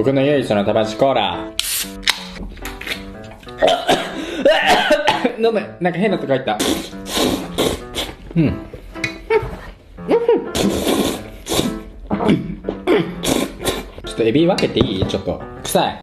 僕の唯一のタバチコーラ飲む。なんか変なとこ入った。ちょっとエビ分けていい？ちょっと臭い。